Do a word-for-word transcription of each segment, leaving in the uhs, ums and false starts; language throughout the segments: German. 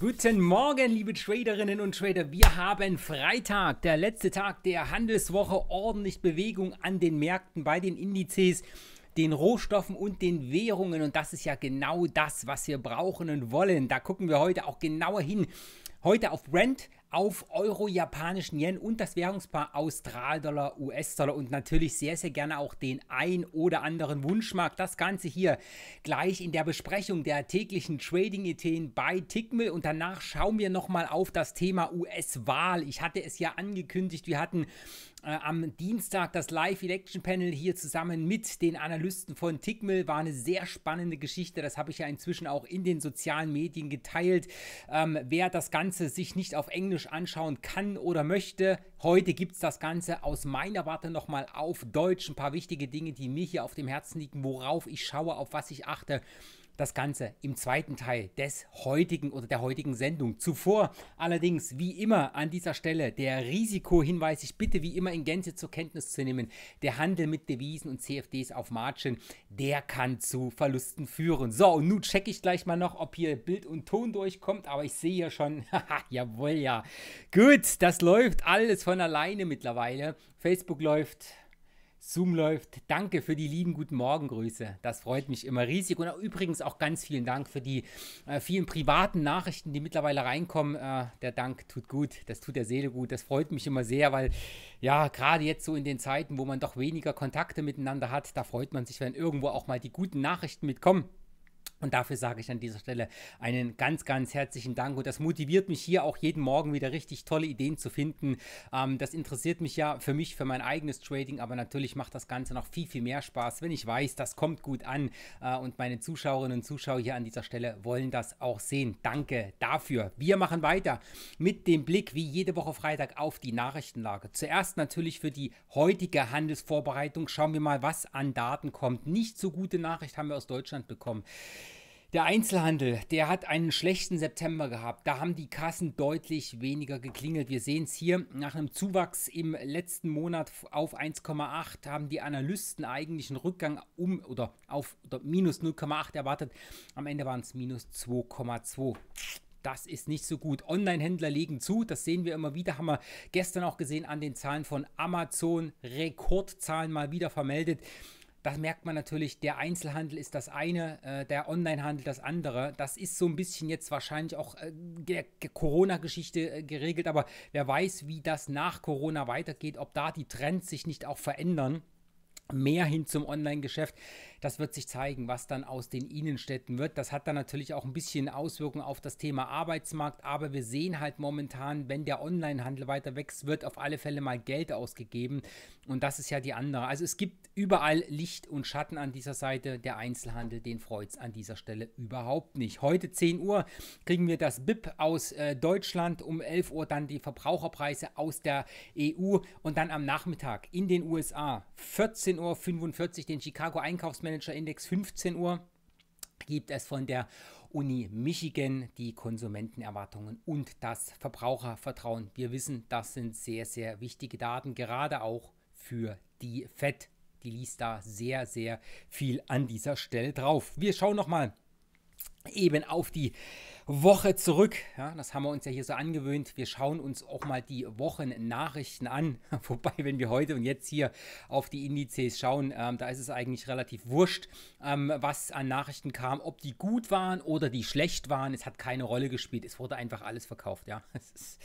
Guten Morgen, liebe Traderinnen und Trader. Wir haben Freitag, der letzte Tag der Handelswoche. Ordentlich Bewegung an den Märkten, bei den Indizes, den Rohstoffen und den Währungen. Und das ist ja genau das, was wir brauchen und wollen. Da gucken wir heute auch genauer hin. Heute auf Brent, auf Euro, japanischen Yen und das Währungspaar Australdollar, U S-Dollar und natürlich sehr, sehr gerne auch den ein oder anderen Wunschmarkt. Das Ganze hier gleich in der Besprechung der täglichen Trading-Ideen bei Tickmill. Und danach schauen wir nochmal auf das Thema U S-Wahl. Ich hatte es ja angekündigt, wir hatten äh, am Dienstag das Live-Election-Panel hier zusammen mit den Analysten von Tickmill. War eine sehr spannende Geschichte, das habe ich ja inzwischen auch in den sozialen Medien geteilt. Ähm, wer das Ganze sich nicht auf Englisch anschauen kann oder möchte. Heute gibt es das Ganze aus meiner Warte nochmal auf Deutsch. Ein paar wichtige Dinge, die mir hier auf dem Herzen liegen, worauf ich schaue, auf was ich achte. Das Ganze im zweiten Teil des heutigen oder der heutigen Sendung. Zuvor allerdings, wie immer an dieser Stelle, der Risikohinweis. Ich bitte, wie immer in Gänze zur Kenntnis zu nehmen, der Handel mit Devisen und C F Ds auf Margin, der kann zu Verlusten führen. So, und nun checke ich gleich mal noch, ob hier Bild und Ton durchkommt, aber ich sehe ja schon, haha, jawohl, ja. Gut, das läuft alles von alleine mittlerweile. Facebook läuft... Zoom läuft. Danke für die lieben guten Morgengrüße. Das freut mich immer riesig. Und übrigens auch ganz vielen Dank für die äh, vielen privaten Nachrichten, die mittlerweile reinkommen. Äh, der Dank tut gut. Das tut der Seele gut. Das freut mich immer sehr, weil ja, gerade jetzt so in den Zeiten, wo man doch weniger Kontakte miteinander hat, da freut man sich, wenn irgendwo auch mal die guten Nachrichten mitkommen. Und dafür sage ich an dieser Stelle einen ganz, ganz herzlichen Dank. Und das motiviert mich hier auch jeden Morgen wieder richtig tolle Ideen zu finden. Ähm, das interessiert mich ja für mich, für mein eigenes Trading. Aber natürlich macht das Ganze noch viel, viel mehr Spaß, wenn ich weiß, das kommt gut an. Äh, und meine Zuschauerinnen und Zuschauer hier an dieser Stelle wollen das auch sehen. Danke dafür. Wir machen weiter mit dem Blick, wie jede Woche Freitag, auf die Nachrichtenlage. Zuerst natürlich für die heutige Handelsvorbereitung. Schauen wir mal, was an Daten kommt. Nicht so gute Nachricht haben wir aus Deutschland bekommen. Der Einzelhandel, der hat einen schlechten September gehabt. Da haben die Kassen deutlich weniger geklingelt. Wir sehen es hier, nach einem Zuwachs im letzten Monat auf eins Komma acht haben die Analysten eigentlich einen Rückgang um oder auf oder minus null Komma acht erwartet. Am Ende waren es minus zwei Komma zwei. Das ist nicht so gut. Online-Händler legen zu, das sehen wir immer wieder, haben wir gestern auch gesehen an den Zahlen von Amazon. Rekordzahlen mal wieder vermeldet. Das merkt man natürlich, der Einzelhandel ist das eine, äh, der Onlinehandel das andere. Das ist so ein bisschen jetzt wahrscheinlich auch äh, der Corona-Geschichte äh, geregelt, aber wer weiß, wie das nach Corona weitergeht, ob da die Trends sich nicht auch verändern. Mehr hin zum Online-Geschäft, das wird sich zeigen, was dann aus den Innenstädten wird. Das hat dann natürlich auch ein bisschen Auswirkungen auf das Thema Arbeitsmarkt, aber wir sehen halt momentan, wenn der Online-Handel weiter wächst, wird auf alle Fälle mal Geld ausgegeben und das ist ja die andere. Also es gibt überall Licht und Schatten an dieser Seite, der Einzelhandel, den freut es an dieser Stelle überhaupt nicht. Heute zehn Uhr kriegen wir das B I P aus äh, Deutschland, um elf Uhr dann die Verbraucherpreise aus der E U und dann am Nachmittag in den U S A vierzehn Uhr fünfundvierzig den Chicago Einkaufsmanager-Index, fünfzehn Uhr gibt es von der Uni Michigan die Konsumentenerwartungen und das Verbrauchervertrauen. Wir wissen, das sind sehr, sehr wichtige Daten, gerade auch für die F E D. Die liest da sehr, sehr viel an dieser Stelle drauf. Wir schauen nochmal eben auf die Woche zurück. Ja, das haben wir uns ja hier so angewöhnt. Wir schauen uns auch mal die Wochennachrichten an. Wobei, wenn wir heute und jetzt hier auf die Indizes schauen, ähm, da ist es eigentlich relativ wurscht, ähm, was an Nachrichten kam. Ob die gut waren oder die schlecht waren, es hat keine Rolle gespielt. Es wurde einfach alles verkauft. Ja, es ist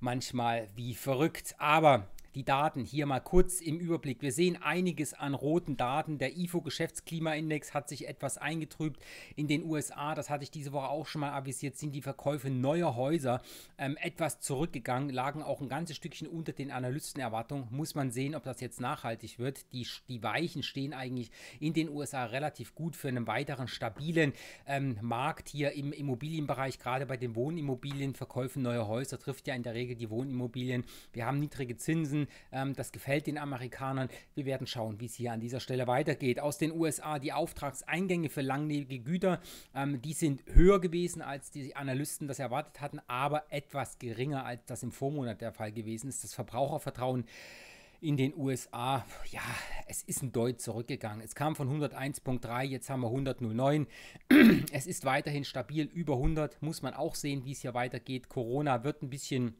manchmal wie verrückt. Aber... die Daten hier mal kurz im Überblick. Wir sehen einiges an roten Daten. Der I F O-Geschäftsklimaindex hat sich etwas eingetrübt in den U S A. Das hatte ich diese Woche auch schon mal avisiert. Sind die Verkäufe neuer Häuser ähm, etwas zurückgegangen, lagen auch ein ganzes Stückchen unter den Analystenerwartungen. Muss man sehen, ob das jetzt nachhaltig wird. Die, die Weichen stehen eigentlich in den U S A relativ gut für einen weiteren stabilen ähm, Markt hier im Immobilienbereich. Gerade bei den Wohnimmobilien, Verkäufen neuer Häuser trifft ja in der Regel die Wohnimmobilien. Wir haben niedrige Zinsen. Das gefällt den Amerikanern. Wir werden schauen, wie es hier an dieser Stelle weitergeht. Aus den U S A die Auftragseingänge für langlebige Güter, ähm, die sind höher gewesen, als die Analysten das erwartet hatten, aber etwas geringer, als das im Vormonat der Fall gewesen ist. Das Verbrauchervertrauen in den U S A, ja, es ist ein Deut zurückgegangen. Es kam von hunderteins Komma drei, jetzt haben wir hundert Komma null neun. Es ist weiterhin stabil, über hundert. Muss man auch sehen, wie es hier weitergeht. Corona wird ein bisschen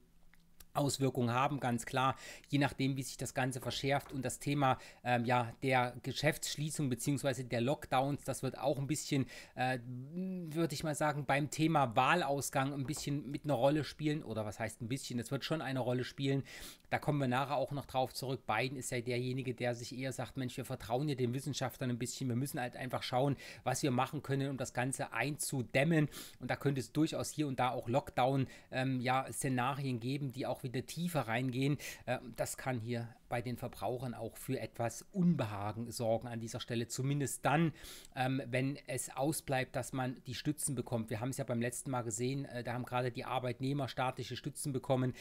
Auswirkungen haben, ganz klar, je nachdem, wie sich das Ganze verschärft, und das Thema ähm, ja, der Geschäftsschließung bzw. der Lockdowns, das wird auch ein bisschen, äh, würde ich mal sagen, beim Thema Wahlausgang ein bisschen mit einer Rolle spielen, oder was heißt ein bisschen, das wird schon eine Rolle spielen, da kommen wir nachher auch noch drauf zurück. Biden ist ja derjenige, der sich eher sagt, Mensch, wir vertrauen ja den Wissenschaftlern ein bisschen, wir müssen halt einfach schauen, was wir machen können, um das Ganze einzudämmen, und da könnte es durchaus hier und da auch Lockdown, ähm, ja, Szenarien geben, die auch wieder tiefer reingehen. Das kann hier bei den Verbrauchern auch für etwas Unbehagen sorgen an dieser Stelle, zumindest dann, wenn es ausbleibt, dass man die Stützen bekommt. Wir haben es ja beim letzten Mal gesehen, da haben gerade die Arbeitnehmer staatliche Stützen bekommen,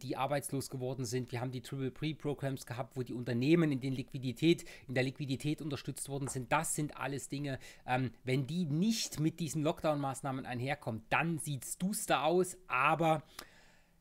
die arbeitslos geworden sind. Wir haben die Triple Pre-Programs gehabt, wo die Unternehmen in, den Liquidität, in der Liquidität unterstützt worden sind. Das sind alles Dinge, wenn die nicht mit diesen Lockdown-Maßnahmen einherkommen, dann sieht es duster aus, aber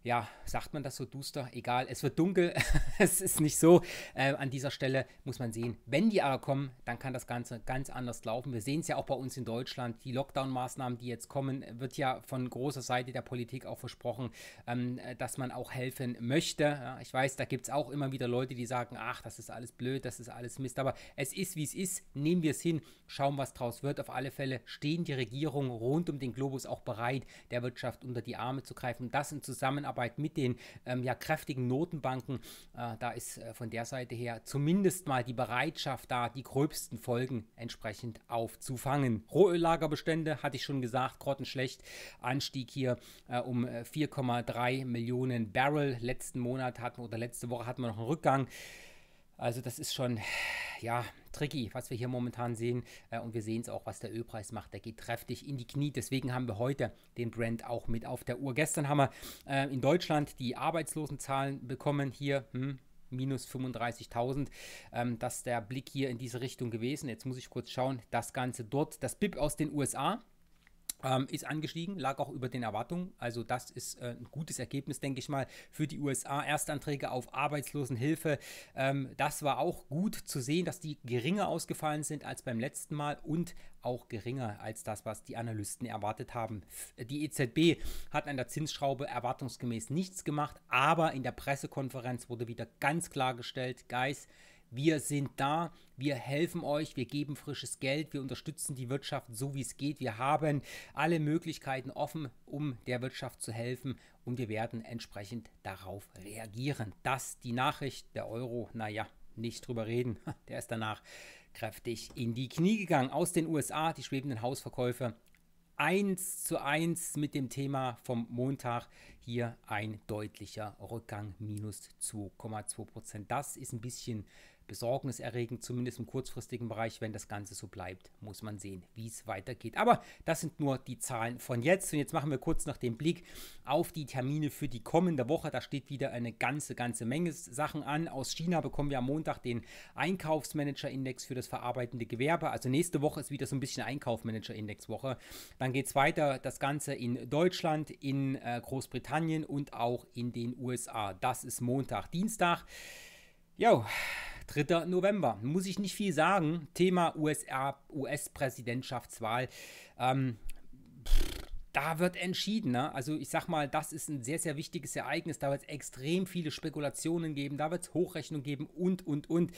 ja, sagt man das so duster? Egal, es wird dunkel, es ist nicht so. Äh, an dieser Stelle muss man sehen, wenn die aber kommen, dann kann das Ganze ganz anders laufen. Wir sehen es ja auch bei uns in Deutschland, die Lockdown-Maßnahmen, die jetzt kommen, wird ja von großer Seite der Politik auch versprochen, ähm, dass man auch helfen möchte. Ja, ich weiß, da gibt es auch immer wieder Leute, die sagen, ach, das ist alles blöd, das ist alles Mist, aber es ist, wie es ist, nehmen wir es hin, schauen, was draus wird. Auf alle Fälle stehen die Regierungen rund um den Globus auch bereit, der Wirtschaft unter die Arme zu greifen, und das in Zusammenarbeit mit den ähm, ja, kräftigen Notenbanken, äh, da ist äh, von der Seite her zumindest mal die Bereitschaft da, die gröbsten Folgen entsprechend aufzufangen. Rohöllagerbestände, hatte ich schon gesagt, grottenschlecht, Anstieg hier äh, um vier Komma drei Millionen Barrel. Letzten Monat hatten oder letzte Woche hatten wir noch einen Rückgang. Also das ist schon, ja, tricky, was wir hier momentan sehen, und wir sehen es auch, was der Ölpreis macht, der geht kräftig in die Knie, deswegen haben wir heute den Brent auch mit auf der Uhr. Gestern haben wir äh, in Deutschland die Arbeitslosenzahlen bekommen, hier, hm, minus fünfunddreißigtausend, ähm, das ist der Blick hier in diese Richtung gewesen. Jetzt muss ich kurz schauen, das Ganze dort, das B I P aus den U S A, Ähm, ist angestiegen, lag auch über den Erwartungen. Also das ist äh, ein gutes Ergebnis, denke ich mal, für die U S A. Erstanträge auf Arbeitslosenhilfe, ähm, das war auch gut zu sehen, dass die geringer ausgefallen sind als beim letzten Mal und auch geringer als das, was die Analysten erwartet haben. Die E Z B hat an der Zinsschraube erwartungsgemäß nichts gemacht, aber in der Pressekonferenz wurde wieder ganz klargestellt, Guys, wir sind da, wir helfen euch, wir geben frisches Geld, wir unterstützen die Wirtschaft so wie es geht. Wir haben alle Möglichkeiten offen, um der Wirtschaft zu helfen, und wir werden entsprechend darauf reagieren. Das die Nachricht, der Euro, naja, nicht drüber reden, der ist danach kräftig in die Knie gegangen. Aus den U S A die schwebenden Hausverkäufe. Eins zu eins mit dem Thema vom Montag, hier ein deutlicher Rückgang, minus zwei Komma zwei Prozent. Das ist ein bisschen besorgniserregend, zumindest im kurzfristigen Bereich. Wenn das Ganze so bleibt, muss man sehen, wie es weitergeht. Aber das sind nur die Zahlen von jetzt. Und jetzt machen wir kurz noch den Blick auf die Termine für die kommende Woche. Da steht wieder eine ganze, ganze Menge Sachen an. Aus China bekommen wir am Montag den Einkaufsmanager-Index für das verarbeitende Gewerbe. Also nächste Woche ist wieder so ein bisschen Einkaufsmanager-Index-Woche. Dann geht es weiter, das Ganze in Deutschland, in äh, Großbritannien und auch in den U S A. Das ist Montag. Dienstag, jo, dritter November. Muss ich nicht viel sagen. Thema U S A, U S-Präsidentschaftswahl. Ähm, da wird entschieden. Ne? Also ich sag mal, das ist ein sehr, sehr wichtiges Ereignis. Da wird es extrem viele Spekulationen geben. Da wird es Hochrechnung geben und, und, und.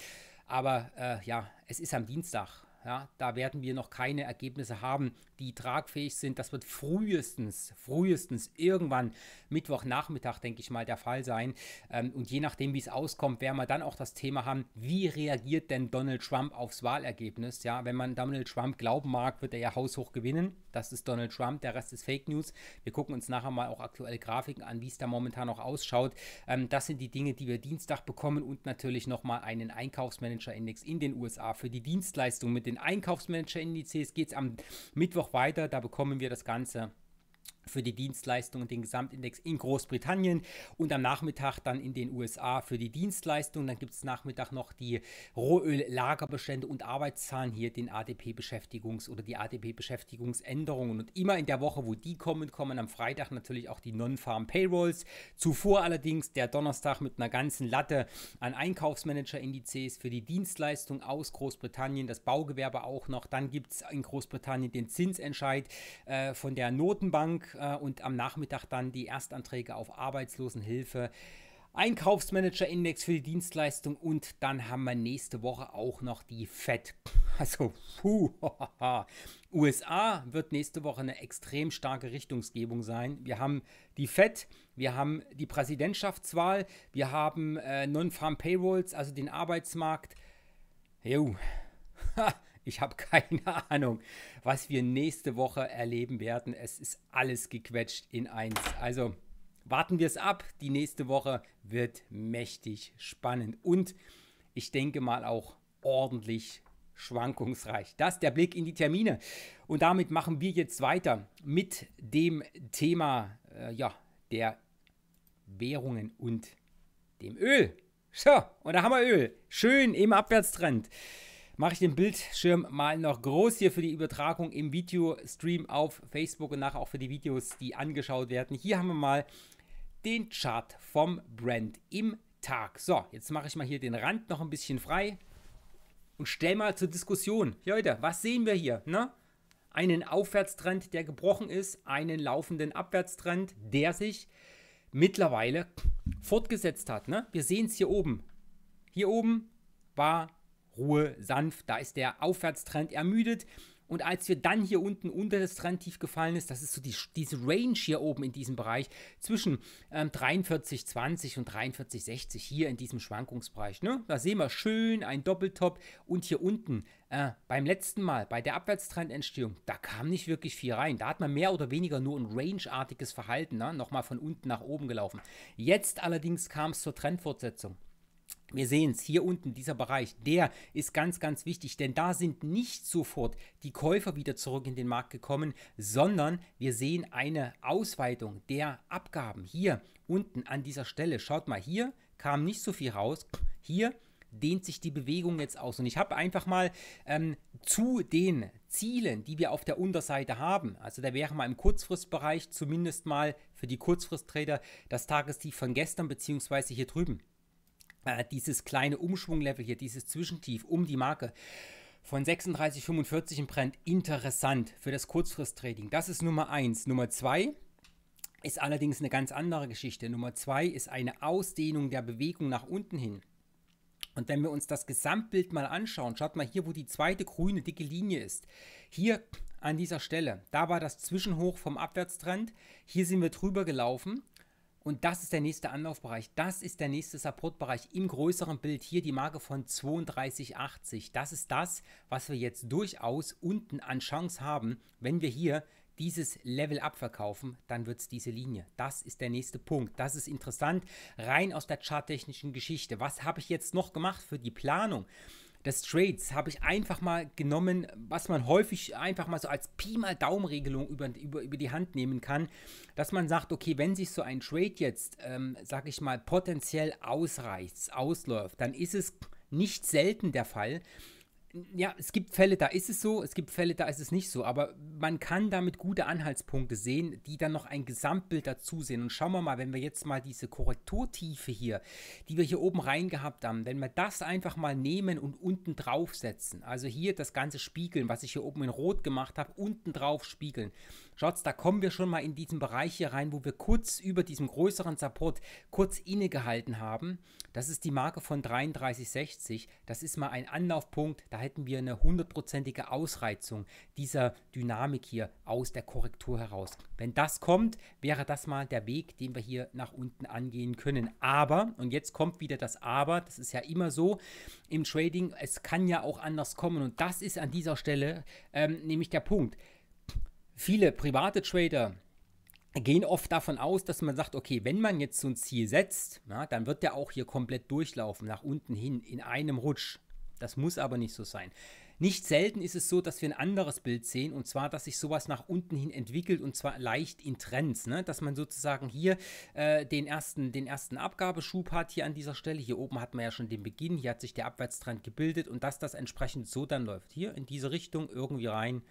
Aber äh, ja, es ist am Dienstag. Ja, da werden wir noch keine Ergebnisse haben, die tragfähig sind. Das wird frühestens, frühestens irgendwann Mittwochnachmittag, denke ich mal, der Fall sein. Ähm, und je nachdem, wie es auskommt, werden wir dann auch das Thema haben, wie reagiert denn Donald Trump aufs Wahlergebnis? Ja, wenn man Donald Trump glauben mag, wird er ja haushoch gewinnen. Das ist Donald Trump, der Rest ist Fake News. Wir gucken uns nachher mal auch aktuelle Grafiken an, wie es da momentan noch ausschaut. Ähm, das sind die Dinge, die wir Dienstag bekommen, und natürlich nochmal einen Einkaufsmanager-Index in den U S A für die Dienstleistung. Mit den Einkaufsmanager-Indizes geht es am Mittwoch weiter, da bekommen wir das Ganze für die Dienstleistungen den Gesamtindex in Großbritannien und am Nachmittag dann in den U S A für die Dienstleistungen. Dann gibt es Nachmittag noch die Rohöl-Lagerbestände und Arbeitszahlen, hier den A D P-Beschäftigungs- oder die A D P-Beschäftigungsänderungen. Und immer in der Woche, wo die kommen, kommen am Freitag natürlich auch die Nonfarm Payrolls. Zuvor allerdings der Donnerstag mit einer ganzen Latte an Einkaufsmanager-Indizes für die Dienstleistung aus Großbritannien, das Baugewerbe auch noch. Dann gibt es in Großbritannien den Zinsentscheid äh, von der Notenbank. Und am Nachmittag dann die Erstanträge auf Arbeitslosenhilfe, Einkaufsmanager-Index für die Dienstleistung und dann haben wir nächste Woche auch noch die F E D. Also, puh, U S A wird nächste Woche eine extrem starke Richtungsgebung sein. Wir haben die F E D, wir haben die Präsidentschaftswahl, wir haben äh, Non-Farm Payrolls, also den Arbeitsmarkt. Jo, ha. Ich habe keine Ahnung, was wir nächste Woche erleben werden. Es ist alles gequetscht in eins. Also warten wir es ab. Die nächste Woche wird mächtig spannend und ich denke mal auch ordentlich schwankungsreich. Das ist der Blick in die Termine. Und damit machen wir jetzt weiter mit dem Thema äh, ja, der Währungen und dem Öl. So, und da haben wir Öl. Schön im Abwärtstrend. Mache ich den Bildschirm mal noch groß hier für die Übertragung im Videostream auf Facebook und nachher auch für die Videos, die angeschaut werden. Hier haben wir mal den Chart vom Brent im Tag. So, jetzt mache ich mal hier den Rand noch ein bisschen frei und stelle mal zur Diskussion. Leute, was sehen wir hier? Ne? Einen Aufwärtstrend, der gebrochen ist, einen laufenden Abwärtstrend, der sich mittlerweile fortgesetzt hat. Ne? Wir sehen es hier oben. Hier oben war Ruhe, sanft, da ist der Aufwärtstrend ermüdet und als wir dann hier unten unter das Trendtief gefallen ist, das ist so die, diese Range hier oben in diesem Bereich zwischen ähm, dreiundvierzig zwanzig und dreiundvierzig sechzig hier in diesem Schwankungsbereich, ne? Da sehen wir schön ein Doppeltop und hier unten äh, beim letzten Mal bei der Abwärtstrendentstehung, da kam nicht wirklich viel rein, da hat man mehr oder weniger nur ein rangeartiges Verhalten, ne? Nochmal von unten nach oben gelaufen. Jetzt allerdings kam es zur Trendfortsetzung. Wir sehen es hier unten, dieser Bereich, der ist ganz, ganz wichtig, denn da sind nicht sofort die Käufer wieder zurück in den Markt gekommen, sondern wir sehen eine Ausweitung der Abgaben hier unten an dieser Stelle. Schaut mal, hier kam nicht so viel raus, hier dehnt sich die Bewegung jetzt aus. Und ich habe einfach mal ähm, zu den Zielen, die wir auf der Unterseite haben, also da wäre mal im Kurzfristbereich zumindest mal für die Kurzfristtrader das Tagestief von gestern beziehungsweise hier drüben. Dieses kleine Umschwunglevel hier, dieses Zwischentief um die Marke von sechsunddreißig fünfundvierzig im Brent interessant für das Kurzfristtrading. Das ist Nummer eins. Nummer zwei ist allerdings eine ganz andere Geschichte. Nummer zwei ist eine Ausdehnung der Bewegung nach unten hin. Und wenn wir uns das Gesamtbild mal anschauen, schaut mal hier, wo die zweite grüne dicke Linie ist. Hier an dieser Stelle, da war das Zwischenhoch vom Abwärtstrend. Hier sind wir drüber gelaufen. Und das ist der nächste Anlaufbereich, das ist der nächste Supportbereich im größeren Bild. Hier die Marke von zweiunddreißig achtzig. Das ist das, was wir jetzt durchaus unten an Chance haben. Wenn wir hier dieses Level abverkaufen, dann wird es diese Linie. Das ist der nächste Punkt. Das ist interessant, rein aus der charttechnischen Geschichte. Was habe ich jetzt noch gemacht für die Planung des Trades? Habe ich einfach mal genommen, was man häufig einfach mal so als Pi mal Daumenregelung über, über, über die Hand nehmen kann, dass man sagt, okay, wenn sich so ein Trade jetzt, ähm, sage ich mal, potenziell ausreißt, ausläuft, dann ist es nicht selten der Fall. Ja, es gibt Fälle, da ist es so, es gibt Fälle, da ist es nicht so, aber man kann damit gute Anhaltspunkte sehen, die dann noch ein Gesamtbild dazu sehen. Und schauen wir mal, wenn wir jetzt mal diese Korrekturtiefe hier, die wir hier oben rein gehabt haben, wenn wir das einfach mal nehmen und unten drauf setzen, also hier das ganze spiegeln, was ich hier oben in Rot gemacht habe, unten drauf spiegeln. Schaut's, da kommen wir schon mal in diesen Bereich hier rein, wo wir kurz über diesem größeren Support kurz innegehalten haben. Das ist die Marke von dreiunddreißig sechzig. Das ist mal ein Anlaufpunkt, da hätten wir eine hundertprozentige Ausreizung dieser Dynamik hier aus der Korrektur heraus. Wenn das kommt, wäre das mal der Weg, den wir hier nach unten angehen können. Aber, und jetzt kommt wieder das Aber, das ist ja immer so im Trading, es kann ja auch anders kommen. Und das ist an dieser Stelle ähm, nämlich der Punkt. Viele private Trader gehen oft davon aus, dass man sagt, okay, wenn man jetzt so ein Ziel setzt, na, dann wird der auch hier komplett durchlaufen, nach unten hin, in einem Rutsch. Das muss aber nicht so sein. Nicht selten ist es so, dass wir ein anderes Bild sehen, und zwar, dass sich sowas nach unten hin entwickelt, und zwar leicht in Trends, ne? Dass man sozusagen hier äh, den ersten, den ersten Abgabeschub hat, hier an dieser Stelle. Hier oben hat man ja schon den Beginn, hier hat sich der Abwärtstrend gebildet, und dass das entsprechend so dann läuft. Hier in diese Richtung irgendwie rein,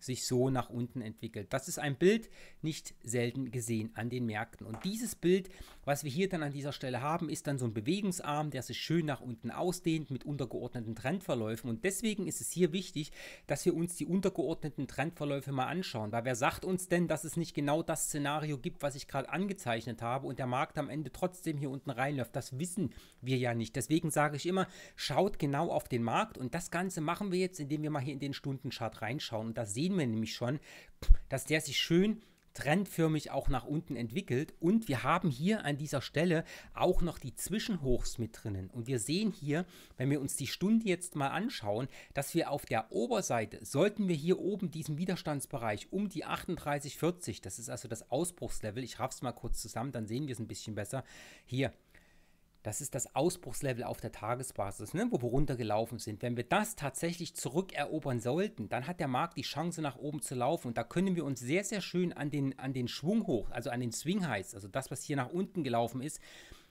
sich so nach unten entwickelt. Das ist ein Bild, nicht selten gesehen an den Märkten. Und dieses Bild, was wir hier dann an dieser Stelle haben, ist dann so ein Bewegungsarm, der sich schön nach unten ausdehnt mit untergeordneten Trendverläufen. Und deswegen ist es hier wichtig, dass wir uns die untergeordneten Trendverläufe mal anschauen. Weil wer sagt uns denn, dass es nicht genau das Szenario gibt, was ich gerade angezeichnet habe, und der Markt am Ende trotzdem hier unten reinläuft? Das wissen wir ja nicht. Deswegen sage ich immer, schaut genau auf den Markt. Und das Ganze machen wir jetzt, indem wir mal hier in den Stundenchart reinschauen. Und da sehen wir nämlich schon, dass der sich schön trendförmig auch nach unten entwickelt, und wir haben hier an dieser Stelle auch noch die Zwischenhochs mit drinnen, und wir sehen hier, wenn wir uns die Stunde jetzt mal anschauen, dass wir auf der Oberseite, sollten wir hier oben diesen Widerstandsbereich um die achtunddreißig Komma vierzig, das ist also das Ausbruchslevel, ich raff's mal kurz zusammen, dann sehen wir es ein bisschen besser, hier, das ist das Ausbruchslevel auf der Tagesbasis, ne, wo wir runtergelaufen sind. Wenn wir das tatsächlich zurückerobern sollten, dann hat der Markt die Chance, nach oben zu laufen. Und da können wir uns sehr, sehr schön an den, an den Schwung hoch, also an den Swing Highs, also das, was hier nach unten gelaufen ist,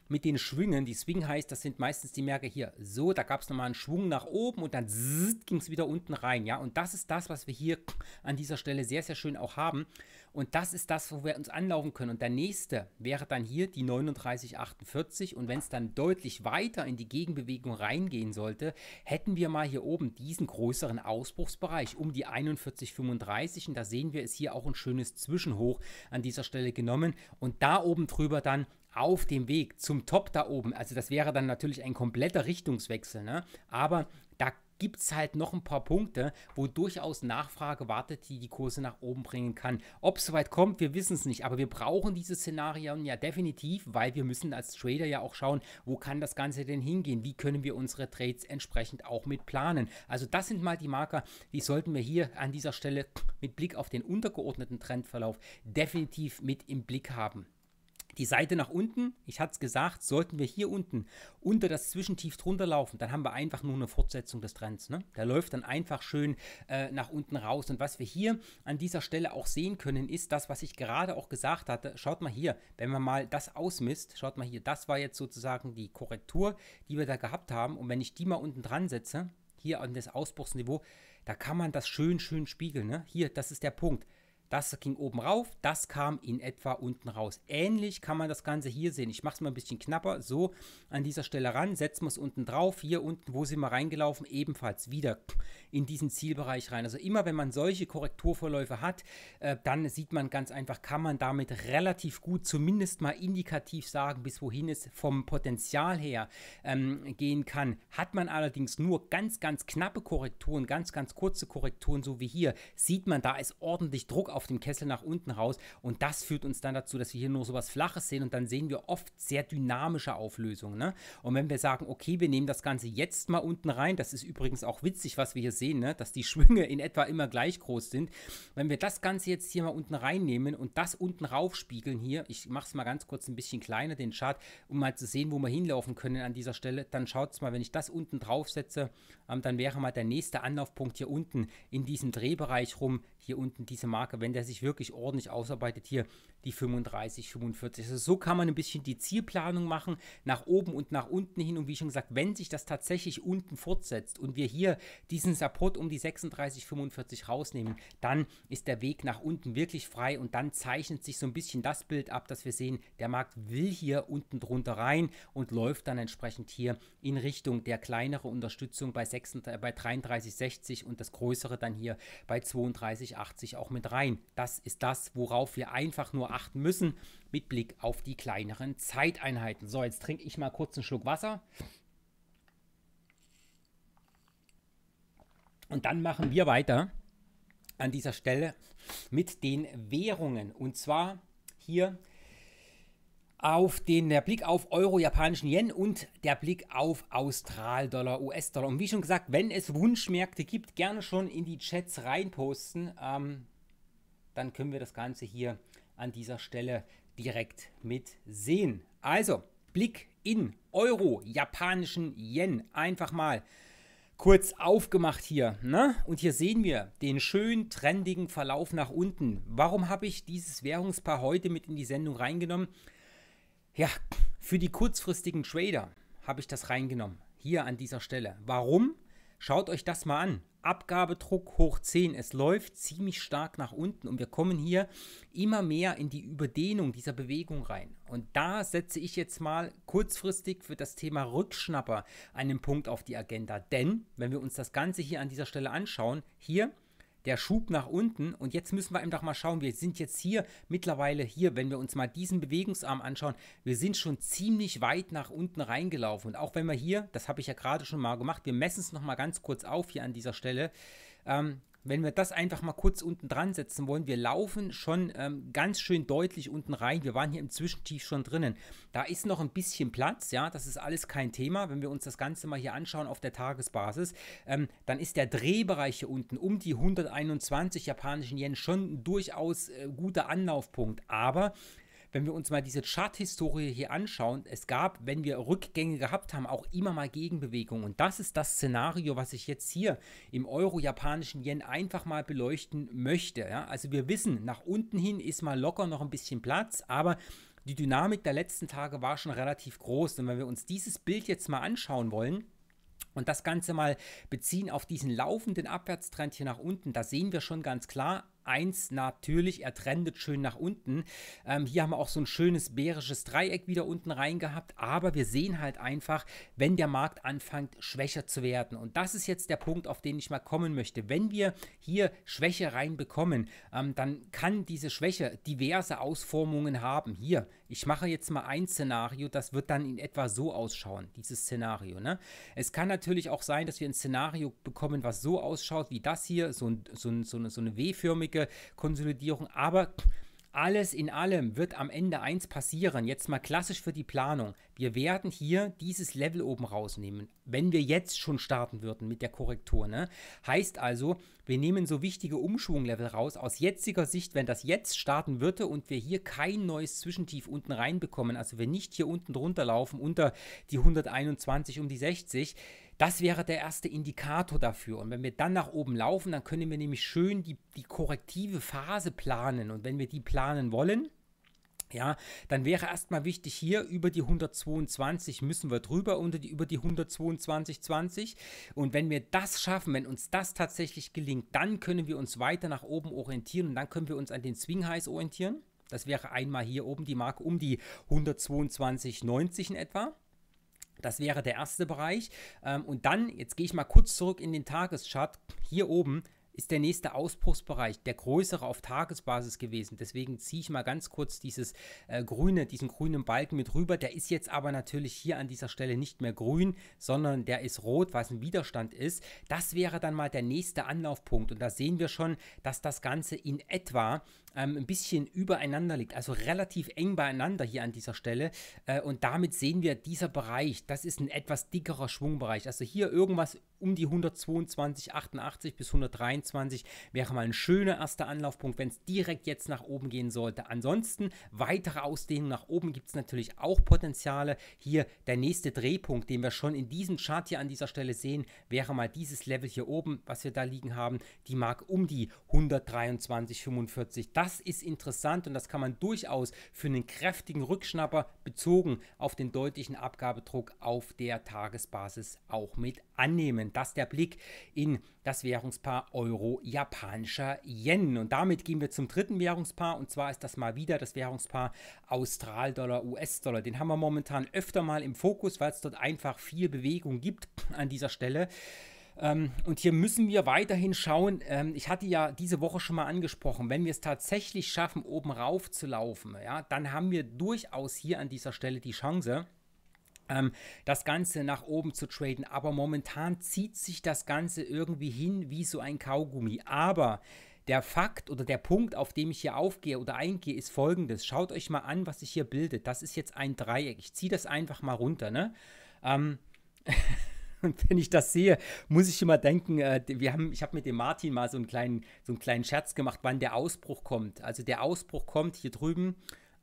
mit den Schwüngen, die Swing Highs, das sind meistens die Märkte hier. So, da gab es nochmal einen Schwung nach oben und dann ging es wieder unten rein. Ja? Und das ist das, was wir hier an dieser Stelle sehr, sehr schön auch haben. Und das ist das, wo wir uns anlaufen können. Und der nächste wäre dann hier die neununddreißig Komma achtundvierzig. Und wenn es dann deutlich weiter in die Gegenbewegung reingehen sollte, hätten wir mal hier oben diesen größeren Ausbruchsbereich um die einundvierzig Komma fünfunddreißig. Und da sehen wir, es hier auch ein schönes Zwischenhoch an dieser Stelle genommen. Und da oben drüber dann auf dem Weg zum Top da oben, also das wäre dann natürlich ein kompletter Richtungswechsel, ne? Aber da gibt es halt noch ein paar Punkte, wo durchaus Nachfrage wartet, die die Kurse nach oben bringen kann. Ob es soweit kommt, wir wissen es nicht, aber wir brauchen diese Szenarien ja definitiv, weil wir müssen als Trader ja auch schauen, wo kann das Ganze denn hingehen, wie können wir unsere Trades entsprechend auch mit planen. Also das sind mal die Marker, die sollten wir hier an dieser Stelle mit Blick auf den untergeordneten Trendverlauf definitiv mit im Blick haben. Die Seite nach unten, ich hatte es gesagt, sollten wir hier unten unter das Zwischentief drunter laufen, dann haben wir einfach nur eine Fortsetzung des Trends. Ne? Der läuft dann einfach schön äh, nach unten raus. Und was wir hier an dieser Stelle auch sehen können, ist das, was ich gerade auch gesagt hatte. Schaut mal hier, wenn man mal das ausmisst, schaut mal hier, das war jetzt sozusagen die Korrektur, die wir da gehabt haben. Und wenn ich die mal unten dran setze, hier an das Ausbruchsniveau, da kann man das schön, schön spiegeln. Ne? Hier, das ist der Punkt. Das ging oben rauf, das kam in etwa unten raus. Ähnlich kann man das Ganze hier sehen. Ich mache es mal ein bisschen knapper, so an dieser Stelle ran, setzen wir es unten drauf. Hier unten, wo sind wir reingelaufen, ebenfalls wieder in diesen Zielbereich rein. Also immer, wenn man solche Korrekturverläufe hat, äh, dann sieht man ganz einfach, kann man damit relativ gut zumindest mal indikativ sagen, bis wohin es vom Potenzial her ähm, gehen kann. Hat man allerdings nur ganz, ganz knappe Korrekturen, ganz, ganz kurze Korrekturen, so wie hier, sieht man, da ist ordentlich Druck auf auf dem Kessel nach unten raus, und das führt uns dann dazu, dass wir hier nur sowas Flaches sehen, und dann sehen wir oft sehr dynamische Auflösungen. Ne? Und wenn wir sagen, okay, wir nehmen das Ganze jetzt mal unten rein, das ist übrigens auch witzig, was wir hier sehen, ne? Dass die Schwünge in etwa immer gleich groß sind. Wenn wir das Ganze jetzt hier mal unten reinnehmen und das unten raufspiegeln hier, ich mache es mal ganz kurz ein bisschen kleiner, den Chart, um mal zu sehen, wo wir hinlaufen können an dieser Stelle, dann schaut es mal, wenn ich das unten drauf setze, ähm, dann wäre mal der nächste Anlaufpunkt hier unten in diesem Drehbereich rum, hier unten diese Marke, wenn wenn der sich wirklich ordentlich ausarbeitet, hier die fünfunddreißig Komma fünfundvierzig. Also so kann man ein bisschen die Zielplanung machen, nach oben und nach unten hin. Und wie schon gesagt, wenn sich das tatsächlich unten fortsetzt und wir hier diesen Support um die sechsunddreißig Komma fünfundvierzig rausnehmen, dann ist der Weg nach unten wirklich frei, und dann zeichnet sich so ein bisschen das Bild ab, dass wir sehen, der Markt will hier unten drunter rein und läuft dann entsprechend hier in Richtung der kleinere Unterstützung bei, bei dreiunddreißig Komma sechzig und das größere dann hier bei zweiunddreißig Komma achtzig auch mit rein. Das ist das, worauf wir einfach nur achten müssen mit Blick auf die kleineren Zeiteinheiten. So, jetzt trinke ich mal kurz einen Schluck Wasser. Und dann machen wir weiter an dieser Stelle mit den Währungen. Und zwar hier auf den, der Blick auf Euro, japanischen Yen und der Blick auf Australdollar, U S-Dollar. Und wie schon gesagt, wenn es Wunschmärkte gibt, gerne schon in die Chats reinposten. Ähm, dann können wir das Ganze hier an dieser Stelle direkt mit sehen. Also, Blick in Euro, japanischen Yen, einfach mal kurz aufgemacht hier, ne? Und hier sehen wir den schön trendigen Verlauf nach unten. Warum habe ich dieses Währungspaar heute mit in die Sendung reingenommen? Ja, für die kurzfristigen Trader habe ich das reingenommen, hier an dieser Stelle. Warum? Schaut euch das mal an. Abgabedruck hoch zehn. Es läuft ziemlich stark nach unten und wir kommen hier immer mehr in die Überdehnung dieser Bewegung rein. Und da setze ich jetzt mal kurzfristig für das Thema Rückschnapper einen Punkt auf die Agenda. Denn wenn wir uns das Ganze hier an dieser Stelle anschauen, hier der Schub nach unten, und jetzt müssen wir eben doch mal schauen, wir sind jetzt hier mittlerweile hier, wenn wir uns mal diesen Bewegungsarm anschauen, wir sind schon ziemlich weit nach unten reingelaufen. Und auch wenn wir hier, das habe ich ja gerade schon mal gemacht, wir messen es nochmal ganz kurz auf hier an dieser Stelle, ähm, wenn wir das einfach mal kurz unten dran setzen wollen, wir laufen schon ähm, ganz schön deutlich unten rein. Wir waren hier im Zwischentief schon drinnen. Da ist noch ein bisschen Platz, ja, das ist alles kein Thema. Wenn wir uns das Ganze mal hier anschauen auf der Tagesbasis, ähm, dann ist der Drehbereich hier unten um die hunderteinundzwanzig japanischen Yen schon durchaus äh, guter Anlaufpunkt. Aber wenn wir uns mal diese Chart-Historie hier anschauen, es gab, wenn wir Rückgänge gehabt haben, auch immer mal Gegenbewegungen. Und das ist das Szenario, was ich jetzt hier im Euro-Japanischen Yen einfach mal beleuchten möchte. Ja? Also wir wissen, nach unten hin ist mal locker noch ein bisschen Platz, aber die Dynamik der letzten Tage war schon relativ groß. Und wenn wir uns dieses Bild jetzt mal anschauen wollen, und das Ganze mal beziehen auf diesen laufenden Abwärtstrend hier nach unten, da sehen wir schon ganz klar, eins natürlich, er trendet schön nach unten. Ähm, hier haben wir auch so ein schönes bärisches Dreieck wieder unten rein gehabt, aber wir sehen halt einfach, wenn der Markt anfängt, schwächer zu werden. Und das ist jetzt der Punkt, auf den ich mal kommen möchte. Wenn wir hier Schwäche reinbekommen, ähm, dann kann diese Schwäche diverse Ausformungen haben. Hier, ich mache jetzt mal ein Szenario, das wird dann in etwa so ausschauen, dieses Szenario, ne? Es kann natürlich Natürlich auch sein, dass wir ein Szenario bekommen, was so ausschaut wie das hier, so, ein, so, ein, so, eine, so eine W-förmige Konsolidierung, aber alles in allem wird am Ende eins passieren, jetzt mal klassisch für die Planung, wir werden hier dieses Level oben rausnehmen, wenn wir jetzt schon starten würden mit der Korrektur, ne? Heißt also, wir nehmen so wichtige Umschwunglevel raus, aus jetziger Sicht, wenn das jetzt starten würde und wir hier kein neues Zwischentief unten reinbekommen, also wir nicht hier unten drunter laufen, unter die hunderteinundzwanzig um die sechzig, das wäre der erste Indikator dafür. Und wenn wir dann nach oben laufen, dann können wir nämlich schön die, die korrektive Phase planen. Und wenn wir die planen wollen, ja, dann wäre erstmal wichtig, hier über die hundertzweiundzwanzig müssen wir drüber, unter die, über die hundertzweiundzwanzig Komma zwanzig. Und wenn wir das schaffen, wenn uns das tatsächlich gelingt, dann können wir uns weiter nach oben orientieren und dann können wir uns an den Swing Highs orientieren. Das wäre einmal hier oben die Marke um die hundertzweiundzwanzig Komma neunzig in etwa. Das wäre der erste Bereich. Und dann, jetzt gehe ich mal kurz zurück in den Tageschart, hier oben ist der nächste Ausbruchsbereich, der größere auf Tagesbasis gewesen. Deswegen ziehe ich mal ganz kurz dieses äh, grüne, diesen grünen Balken mit rüber. Der ist jetzt aber natürlich hier an dieser Stelle nicht mehr grün, sondern der ist rot, was ein Widerstand ist. Das wäre dann mal der nächste Anlaufpunkt. Und da sehen wir schon, dass das Ganze in etwa ähm, ein bisschen übereinander liegt, also relativ eng beieinander hier an dieser Stelle. Äh, und damit sehen wir, dieser Bereich, das ist ein etwas dickerer Schwungbereich. Also hier irgendwas um die hundertzweiundzwanzig Komma achtundachtzig bis hundertdreiundzwanzig wäre mal ein schöner erster Anlaufpunkt, wenn es direkt jetzt nach oben gehen sollte. Ansonsten weitere Ausdehnung nach oben gibt es natürlich auch Potenziale. Hier der nächste Drehpunkt, den wir schon in diesem Chart hier an dieser Stelle sehen, wäre mal dieses Level hier oben, was wir da liegen haben, die Marke um die hundertdreiundzwanzig Komma fünfundvierzig. Das ist interessant und das kann man durchaus für einen kräftigen Rückschnapper bezogen auf den deutlichen Abgabedruck auf der Tagesbasis auch mit annehmen. Das ist der Blick in das Währungspaar Euro japanischer Yen. Und damit gehen wir zum dritten Währungspaar, und zwar ist das mal wieder das Währungspaar Australdollar, U S-Dollar. Den haben wir momentan öfter mal im Fokus, weil es dort einfach viel Bewegung gibt an dieser Stelle. Ähm, und hier müssen wir weiterhin schauen, ähm, ich hatte ja diese Woche schon mal angesprochen, wenn wir es tatsächlich schaffen, oben rauf zu laufen, ja, dann haben wir durchaus hier an dieser Stelle die Chance, das Ganze nach oben zu traden, aber momentan zieht sich das Ganze irgendwie hin wie so ein Kaugummi. Aber der Fakt oder der Punkt, auf dem ich hier aufgehe oder eingehe, ist folgendes. Schaut euch mal an, was sich hier bildet. Das ist jetzt ein Dreieck. Ich ziehe das einfach mal runter, ne? Ähm... Und wenn ich das sehe, muss ich immer denken, wir haben, ich habe mit dem Martin mal so einen kleinen, so einen kleinen Scherz gemacht, wann der Ausbruch kommt. Also der Ausbruch kommt hier drüben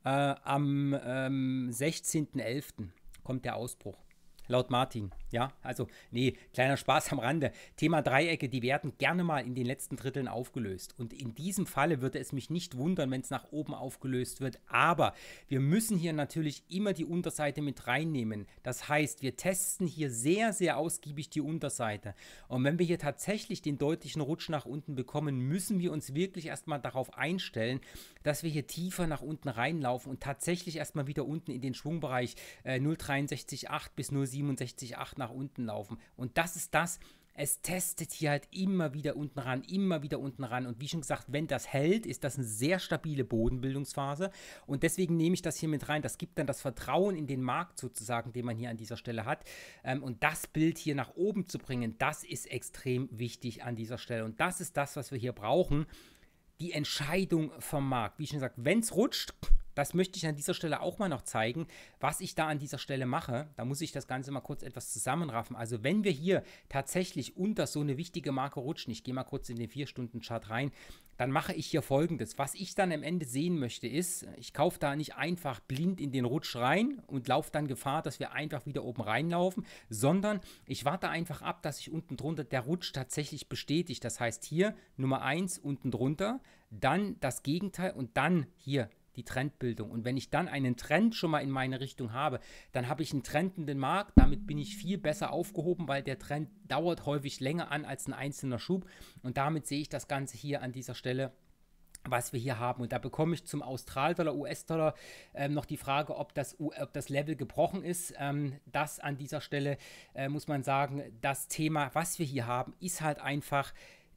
äh, am ähm, sechzehnten elften kommt der Ausbruch. Laut Martin, ja, also, nee, kleiner Spaß am Rande. Thema Dreiecke, die werden gerne mal in den letzten Dritteln aufgelöst. Und in diesem Falle würde es mich nicht wundern, wenn es nach oben aufgelöst wird. Aber wir müssen hier natürlich immer die Unterseite mit reinnehmen. Das heißt, wir testen hier sehr, sehr ausgiebig die Unterseite. Und wenn wir hier tatsächlich den deutlichen Rutsch nach unten bekommen, müssen wir uns wirklich erstmal darauf einstellen, dass wir hier tiefer nach unten reinlaufen und tatsächlich erstmal wieder unten in den Schwungbereich äh, null Komma sechs drei acht bis null Komma siebenundsechzig Komma acht nach unten laufen. Und das ist das, es testet hier halt immer wieder unten ran, immer wieder unten ran. Und wie schon gesagt, wenn das hält, ist das eine sehr stabile Bodenbildungsphase. Und deswegen nehme ich das hier mit rein. Das gibt dann das Vertrauen in den Markt sozusagen, den man hier an dieser Stelle hat. Und das Bild hier nach oben zu bringen, das ist extrem wichtig an dieser Stelle. Und das ist das, was wir hier brauchen. Die Entscheidung vom Markt. Wie schon gesagt, wenn es rutscht, das möchte ich an dieser Stelle auch mal noch zeigen, was ich da an dieser Stelle mache. Da muss ich das Ganze mal kurz etwas zusammenraffen. Also wenn wir hier tatsächlich unter so eine wichtige Marke rutschen, ich gehe mal kurz in den vier Stunden Chart rein, dann mache ich hier Folgendes. Was ich dann am Ende sehen möchte ist, ich kaufe da nicht einfach blind in den Rutsch rein und laufe dann Gefahr, dass wir einfach wieder oben reinlaufen, sondern ich warte einfach ab, dass sich unten drunter der Rutsch tatsächlich bestätigt. Das heißt hier Nummer eins unten drunter, dann das Gegenteil und dann hier die Trendbildung. Und wenn ich dann einen Trend schon mal in meine Richtung habe, dann habe ich einen trendenden Markt. Damit bin ich viel besser aufgehoben, weil der Trend dauert häufig länger an als ein einzelner Schub. Und damit sehe ich das Ganze hier an dieser Stelle, was wir hier haben. Und da bekomme ich zum Australdollar, U S-Dollar ähm, noch die Frage, ob das, ob das Level gebrochen ist. Ähm, das an dieser Stelle äh, muss man sagen, das Thema, was wir hier haben, ist halt einfach,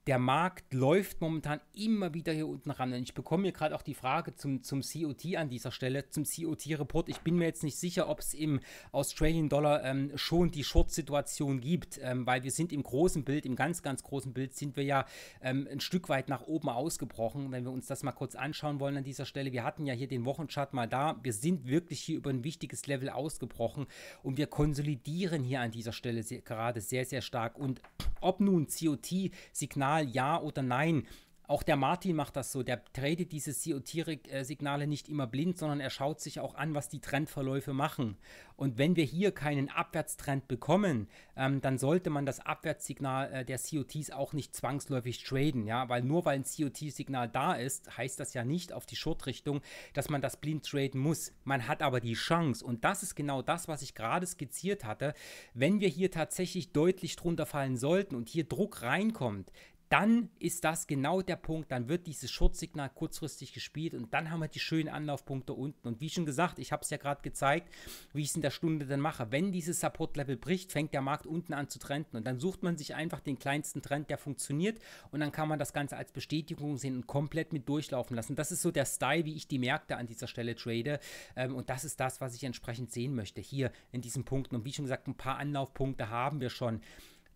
der Markt läuft momentan immer wieder hier unten ran. Und ich bekomme hier gerade auch die Frage zum, zum C O T an dieser Stelle, zum C O T-Report. Ich bin mir jetzt nicht sicher, ob es im Australian Dollar ähm, schon die Short-Situation gibt, ähm, weil wir sind im großen Bild, im ganz, ganz großen Bild sind wir ja ähm, ein Stück weit nach oben ausgebrochen. Wenn wir uns das mal kurz anschauen wollen an dieser Stelle, wir hatten ja hier den Wochenchart mal da. Wir sind wirklich hier über ein wichtiges Level ausgebrochen und wir konsolidieren hier an dieser Stelle sehr, gerade sehr, sehr stark. Und ob nun C O T-Signal ja oder nein. Auch der Martin macht das so, der tradet diese C O T-Signale nicht immer blind, sondern er schaut sich auch an, was die Trendverläufe machen. Und wenn wir hier keinen Abwärtstrend bekommen, ähm, dann sollte man das Abwärtssignal äh, der C O Ts auch nicht zwangsläufig traden, ja, weil nur weil ein C O T-Signal da ist, heißt das ja nicht auf die Short-Richtung, dass man das blind traden muss. Man hat aber die Chance und das ist genau das, was ich gerade skizziert hatte. Wenn wir hier tatsächlich deutlich drunter fallen sollten und hier Druck reinkommt, dann ist das genau der Punkt, dann wird dieses Short-Signal kurzfristig gespielt und dann haben wir die schönen Anlaufpunkte unten. Und wie schon gesagt, ich habe es ja gerade gezeigt, wie ich es in der Stunde dann mache. Wenn dieses Support-Level bricht, fängt der Markt unten an zu trenden und dann sucht man sich einfach den kleinsten Trend, der funktioniert und dann kann man das Ganze als Bestätigung sehen und komplett mit durchlaufen lassen. Das ist so der Style, wie ich die Märkte an dieser Stelle trade ähm, und das ist das, was ich entsprechend sehen möchte hier in diesen Punkten. Und wie schon gesagt, ein paar Anlaufpunkte haben wir schon.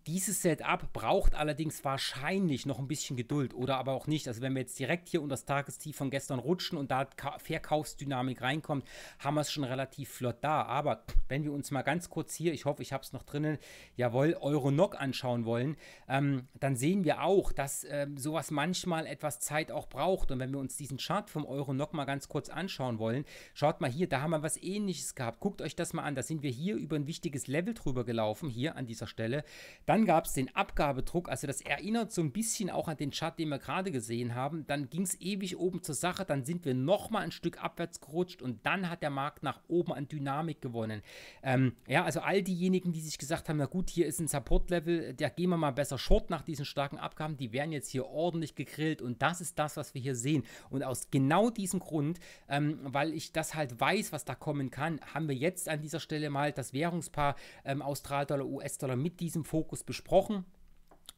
Dieses Setup braucht allerdings wahrscheinlich noch ein bisschen Geduld oder aber auch nicht. Also wenn wir jetzt direkt hier unter das Tagestief von gestern rutschen und da Verkaufsdynamik reinkommt, haben wir es schon relativ flott da. Aber wenn wir uns mal ganz kurz hier, ich hoffe, ich habe es noch drinnen, jawohl, Euro-N O C anschauen wollen, ähm, dann sehen wir auch, dass ähm, sowas manchmal etwas Zeit auch braucht. Und wenn wir uns diesen Chart vom Euro-N O C mal ganz kurz anschauen wollen, schaut mal hier, da haben wir was Ähnliches gehabt. Guckt euch das mal an, da sind wir hier über ein wichtiges Level drüber gelaufen, hier an dieser Stelle. Da Dann gab es den Abgabedruck, also das erinnert so ein bisschen auch an den Chart, den wir gerade gesehen haben. Dann ging es ewig oben zur Sache, dann sind wir nochmal ein Stück abwärts gerutscht und dann hat der Markt nach oben an Dynamik gewonnen. Ähm, ja, also all diejenigen, die sich gesagt haben, na gut, hier ist ein Support-Level, da gehen wir mal besser short nach diesen starken Abgaben, die werden jetzt hier ordentlich gegrillt und das ist das, was wir hier sehen. Und aus genau diesem Grund, ähm, weil ich das halt weiß, was da kommen kann, haben wir jetzt an dieser Stelle mal das Währungspaar ähm, Australdollar, U S-Dollar mit diesem Fokus besprochen.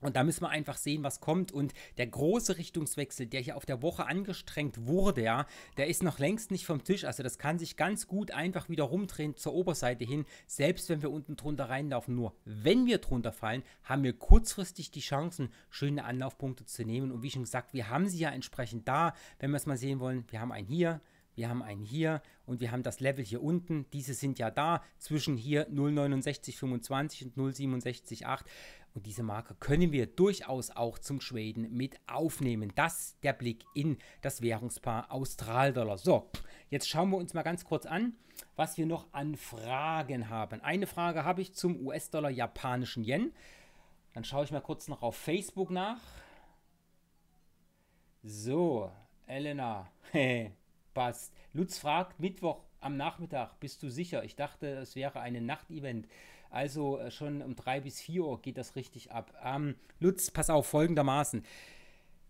Und da müssen wir einfach sehen, was kommt. Und der große Richtungswechsel, der hier auf der Woche angestrengt wurde, ja, der ist noch längst nicht vom Tisch. Also das kann sich ganz gut einfach wieder rumdrehen zur Oberseite hin, selbst wenn wir unten drunter reinlaufen. Nur wenn wir drunter fallen, haben wir kurzfristig die Chancen, schöne Anlaufpunkte zu nehmen. Und wie schon gesagt, wir haben sie ja entsprechend da. Wenn wir es mal sehen wollen, wir haben einen hier, wir haben einen hier und wir haben das Level hier unten. Diese sind ja da zwischen hier null Komma sechs neun zwei fünf und null Komma sechs sieben acht. Und diese Marke können wir durchaus auch zum Schweden mit aufnehmen. Das ist der Blick in das Währungspaar Australdollar. So, jetzt schauen wir uns mal ganz kurz an, was wir noch an Fragen haben. Eine Frage habe ich zum U S-Dollar, japanischen Yen. Dann schaue ich mal kurz noch auf Facebook nach. So, Elena, passt. Lutz fragt, Mittwoch am Nachmittag, bist du sicher? Ich dachte, es wäre ein Nachtevent. Also schon um drei bis vier Uhr geht das richtig ab. Ähm, Lutz, pass auf, folgendermaßen.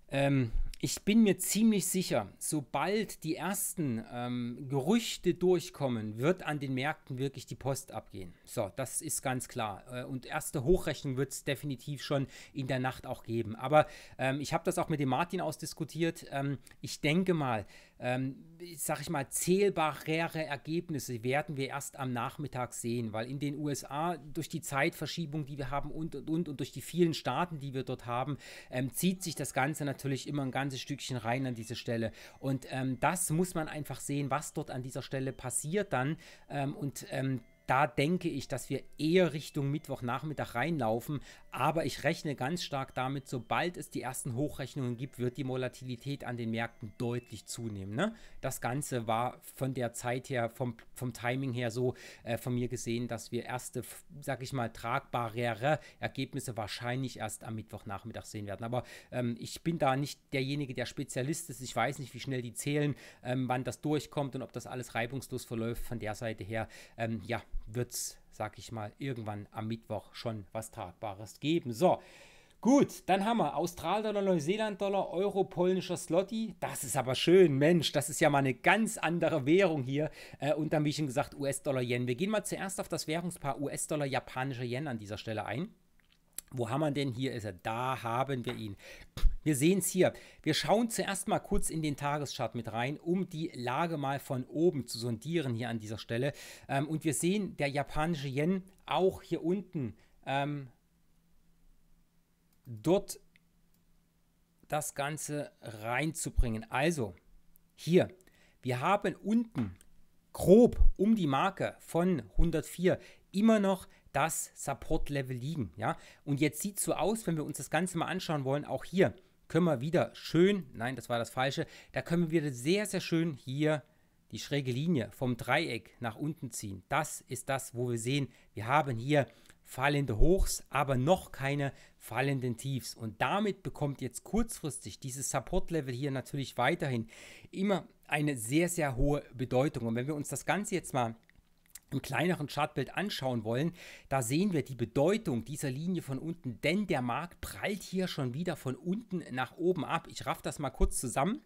Ähm, ich bin mir ziemlich sicher, sobald die ersten ähm, Gerüchte durchkommen, wird an den Märkten wirklich die Post abgehen. So, das ist ganz klar. Äh, und erste Hochrechnung wird es definitiv schon in der Nacht auch geben. Aber ähm, ich habe das auch mit dem Martin ausdiskutiert. Ähm, ich denke mal, ähm, sag ich mal, zählbarere Ergebnisse werden wir erst am Nachmittag sehen, weil in den U S A durch die Zeitverschiebung, die wir haben und, und, und, und durch die vielen Staaten, die wir dort haben, ähm, zieht sich das Ganze natürlich immer ein ganzes Stückchen rein an diese Stelle. Und ähm, das muss man einfach sehen, was dort an dieser Stelle passiert dann. Ähm, und ähm, da denke ich, dass wir eher Richtung Mittwochnachmittag reinlaufen, aber ich rechne ganz stark damit, sobald es die ersten Hochrechnungen gibt, wird die Volatilität an den Märkten deutlich zunehmen. Ne? Das Ganze war von der Zeit her, vom, vom Timing her so äh, von mir gesehen, dass wir erste, sag ich mal, tragbarere Ergebnisse wahrscheinlich erst am Mittwochnachmittag sehen werden. Aber ähm, ich bin da nicht derjenige, der Spezialist ist. Ich weiß nicht, wie schnell die zählen, ähm, wann das durchkommt und ob das alles reibungslos verläuft. Von der Seite her, ähm, ja, wird es, sag ich mal, irgendwann am Mittwoch schon was Tragbares geben. So, gut, dann haben wir Australdollar, Neuseeland-Dollar, Euro, polnischer Zloty. Das ist aber schön, Mensch, das ist ja mal eine ganz andere Währung hier. Äh, und dann, wie schon gesagt, U S-Dollar-Yen. Wir gehen mal zuerst auf das Währungspaar U S-Dollar, japanischer Yen an dieser Stelle ein. Wo haben wir denn? Hier ist er. Da haben wir ihn. Wir sehen es hier. Wir schauen zuerst mal kurz in den Tageschart mit rein, um die Lage mal von oben zu sondieren hier an dieser Stelle. Ähm, und wir sehen, der japanische Yen auch hier unten ähm, dort das Ganze reinzubringen. Also hier, wir haben unten grob um die Marke von hundertvier immer noch das Support-Level liegen, ja, und jetzt sieht es so aus, wenn wir uns das Ganze mal anschauen wollen, auch hier können wir wieder schön, nein, das war das Falsche, da können wir wieder sehr, sehr schön hier die schräge Linie vom Dreieck nach unten ziehen. Das ist das, wo wir sehen, wir haben hier fallende Hochs, aber noch keine fallenden Tiefs, und damit bekommt jetzt kurzfristig dieses Support-Level hier natürlich weiterhin immer eine sehr, sehr hohe Bedeutung. Und wenn wir uns das Ganze jetzt mal im kleineren Chartbild anschauen wollen, da sehen wir die Bedeutung dieser Linie von unten, denn der Markt prallt hier schon wieder von unten nach oben ab. Ich raff das mal kurz zusammen.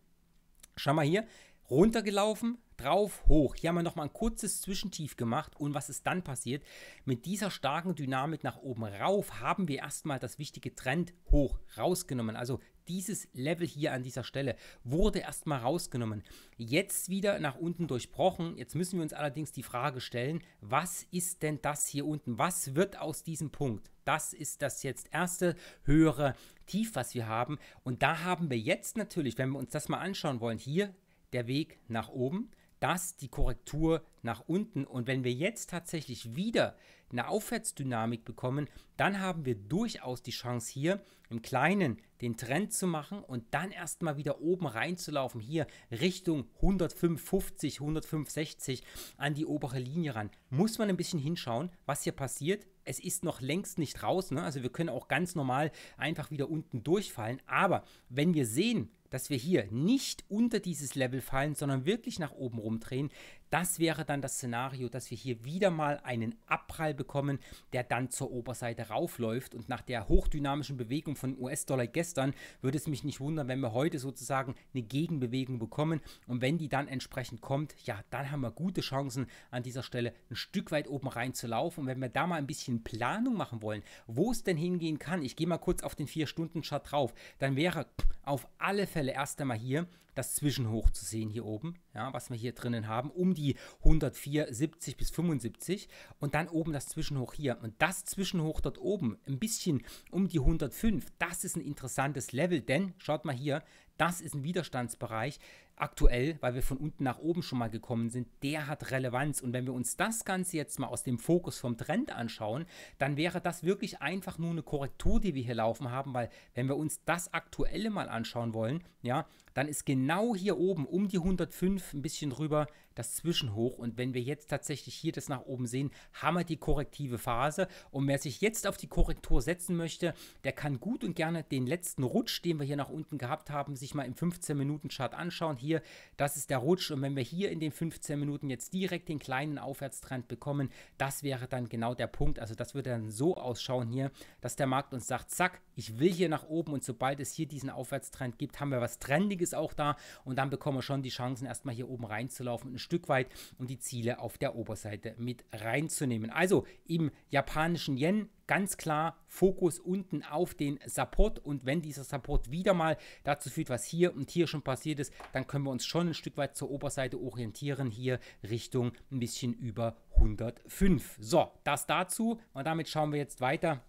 Schau mal hier, runtergelaufen, drauf, hoch. Hier haben wir nochmal ein kurzes Zwischentief gemacht, und was ist dann passiert? Mit dieser starken Dynamik nach oben rauf haben wir erstmal das wichtige Trend hoch rausgenommen. Also dieses Level hier an dieser Stelle wurde erstmal rausgenommen. Jetzt wieder nach unten durchbrochen. Jetzt müssen wir uns allerdings die Frage stellen, was ist denn das hier unten? Was wird aus diesem Punkt? Das ist das jetzt erste höhere Tief, was wir haben. Und da haben wir jetzt natürlich, wenn wir uns das mal anschauen wollen, hier der Weg nach oben, das die Korrektur nach unten. Und wenn wir jetzt tatsächlich wieder eine Aufwärtsdynamik bekommen, dann haben wir durchaus die Chance, hier im Kleinen den Trend zu machen und dann erstmal wieder oben reinzulaufen, hier Richtung hundertfünf Komma fünfzig, hundertfünf Komma sechzig an die obere Linie ran. Muss man ein bisschen hinschauen, was hier passiert. Es ist noch längst nicht raus, ne? Also wir können auch ganz normal einfach wieder unten durchfallen. Aber wenn wir sehen, dass wir hier nicht unter dieses Level fallen, sondern wirklich nach oben rumdrehen, das wäre dann das Szenario, dass wir hier wieder mal einen Abprall bekommen, der dann zur Oberseite raufläuft. Und nach der hochdynamischen Bewegung von U S-Dollar gestern würde es mich nicht wundern, wenn wir heute sozusagen eine Gegenbewegung bekommen. Und wenn die dann entsprechend kommt, ja, dann haben wir gute Chancen, an dieser Stelle ein Stück weit oben rein zu laufen. Und wenn wir da mal ein bisschen Planung machen wollen, wo es denn hingehen kann, ich gehe mal kurz auf den vier Stunden Chart drauf, dann wäre auf alle Fälle erst einmal hier das Zwischenhoch zu sehen hier oben, ja, was wir hier drinnen haben, um die hundertvier Komma siebzig bis fünfundsiebzig, und dann oben das Zwischenhoch hier, und das Zwischenhoch dort oben, ein bisschen um die hundertfünf, das ist ein interessantes Level, denn schaut mal hier, das ist ein Widerstandsbereich, aktuell, weil wir von unten nach oben schon mal gekommen sind, der hat Relevanz. Und wenn wir uns das Ganze jetzt mal aus dem Fokus vom Trend anschauen, dann wäre das wirklich einfach nur eine Korrektur, die wir hier laufen haben, weil wenn wir uns das Aktuelle mal anschauen wollen, ja, dann ist genau hier oben um die hundertfünf ein bisschen drüber das Zwischenhoch. Und wenn wir jetzt tatsächlich hier das nach oben sehen, haben wir die korrektive Phase. Und wer sich jetzt auf die Korrektur setzen möchte, der kann gut und gerne den letzten Rutsch, den wir hier nach unten gehabt haben, sich mal im fünfzehn Minuten Chart anschauen. Hier, das ist der Rutsch. Und wenn wir hier in den fünfzehn Minuten jetzt direkt den kleinen Aufwärtstrend bekommen, das wäre dann genau der Punkt. Also das würde dann so ausschauen hier, dass der Markt uns sagt, zack, ich will hier nach oben. Und sobald es hier diesen Aufwärtstrend gibt, haben wir was Trendiges auch da. Und dann bekommen wir schon die Chancen, erstmal hier oben reinzulaufen, ein Stück weit, um die Ziele auf der Oberseite mit reinzunehmen. Also im japanischen Yen ganz klar Fokus unten auf den Support, und wenn dieser Support wieder mal dazu führt, was hier und hier schon passiert ist, dann können wir uns schon ein Stück weit zur Oberseite orientieren, hier Richtung ein bisschen über hundertfünf. So, das dazu, und damit schauen wir jetzt weiter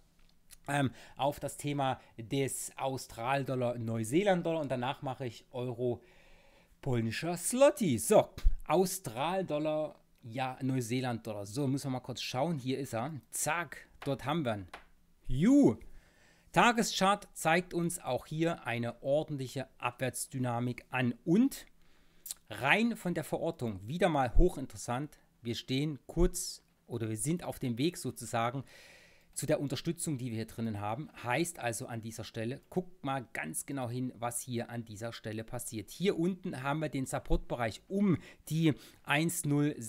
ähm, auf das Thema des Australdollar, Neuseeland-Dollar, und danach mache ich Euro, polnischer Zloty. So, Australdollar, ja, Neuseeland-Dollar. So, müssen wir mal kurz schauen, hier ist er, zack. Dort haben wir ihn. Juhu. Tageschart zeigt uns auch hier eine ordentliche Abwärtsdynamik an. Und rein von der Verortung, wieder mal hochinteressant, wir stehen kurz oder wir sind auf dem Weg sozusagen zu der Unterstützung, die wir hier drinnen haben. Heißt also an dieser Stelle, guckt mal ganz genau hin, was hier an dieser Stelle passiert. Hier unten haben wir den Supportbereich um die eins Komma null fünf